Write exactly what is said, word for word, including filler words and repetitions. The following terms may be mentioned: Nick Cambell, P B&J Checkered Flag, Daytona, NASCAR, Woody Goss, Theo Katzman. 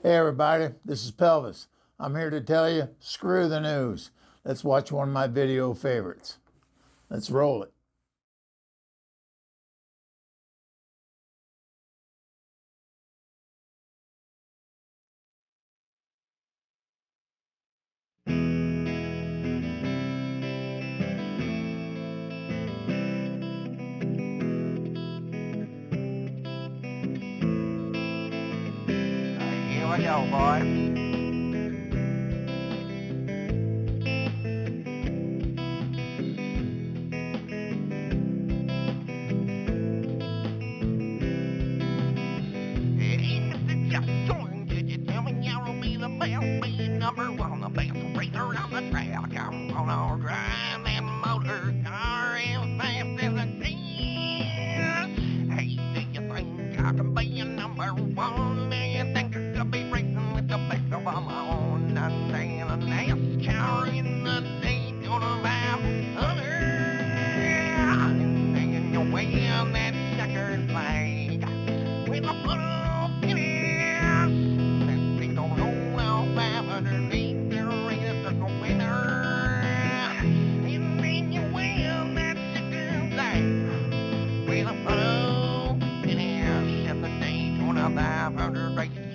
Hey everybody, this is Pelvis. I'm here to tell you, screw the news. Let's watch one of my video favorites. Let's roll it. Yo, boy. Did you tell me I'll be the best, be number one, the best racer on the track? I'm gonna drive that motor car as fast as I can. Hey, do you think I can be a number one? Do you think I could be the best of them all, none in the NASCAR in the Daytona five hundred. And then you win that checkered flag with a full finish. That big old old five hundred ain't the race of the winner. And then you win that checkered flag with a full finish at the Daytona five hundred race.